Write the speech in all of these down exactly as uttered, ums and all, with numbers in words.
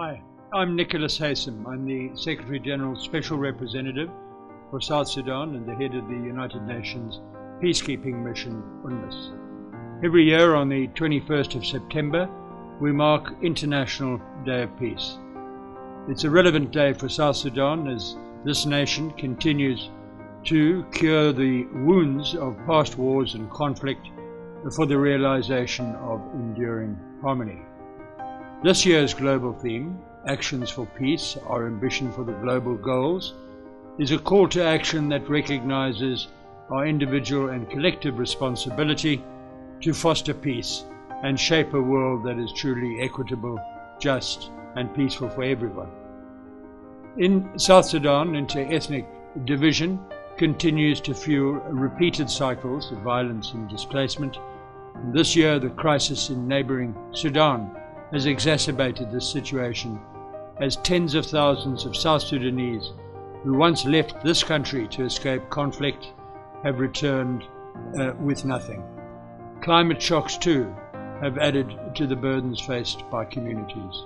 Hi, I'm Nicholas Haysom. I'm the Secretary General Special Representative for South Sudan and the head of the United Nations Peacekeeping Mission, UNMISS. Every year on the twenty-first of September, we mark International Day of Peace. It's a relevant day for South Sudan as this nation continues to cure the wounds of past wars and conflict for the realization of enduring harmony. This year's global theme, Actions for Peace, Our Ambition for the Global Goals, is a call to action that recognizes our individual and collective responsibility to foster peace and shape a world that is truly equitable, just, and peaceful for everyone. In South Sudan, inter-ethnic division continues to fuel repeated cycles of violence and displacement. This year, the crisis in neighboring Sudan has exacerbated this situation as tens of thousands of South Sudanese who once left this country to escape conflict have returned uh, with nothing. Climate shocks too have added to the burdens faced by communities.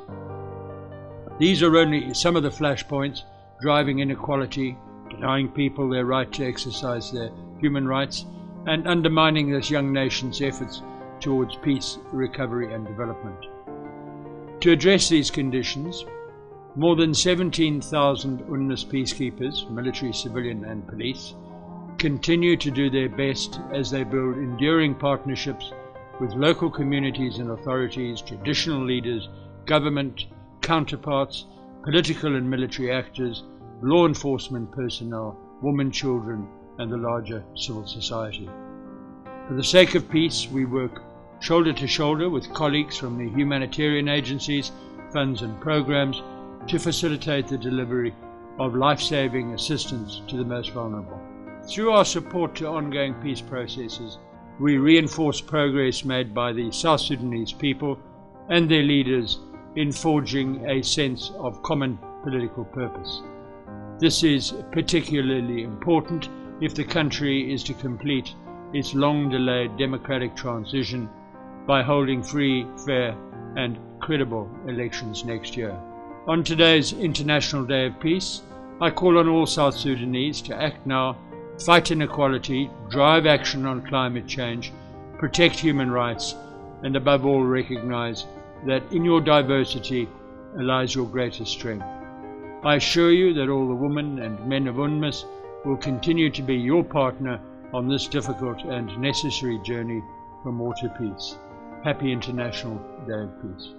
These are only some of the flashpoints driving inequality, denying people their right to exercise their human rights, and undermining this young nation's efforts towards peace, recovery and development. To address these conditions, more than seventeen thousand UNMISS peacekeepers, military, civilian and police, continue to do their best as they build enduring partnerships with local communities and authorities, traditional leaders, government, counterparts, political and military actors, law enforcement personnel, women, children and the larger civil society. For the sake of peace, we work shoulder to shoulder with colleagues from the humanitarian agencies, funds and programs to facilitate the delivery of life-saving assistance to the most vulnerable. Through our support to ongoing peace processes, we reinforce progress made by the South Sudanese people and their leaders in forging a sense of common political purpose. This is particularly important if the country is to complete its long-delayed democratic transition by holding free, fair and credible elections next year. On today's International Day of Peace, I call on all South Sudanese to act now, fight inequality, drive action on climate change, protect human rights, and above all recognize that in your diversity lies your greatest strength. I assure you that all the women and men of UNMISS will continue to be your partner on this difficult and necessary journey from war to peace. Happy International Day of Peace.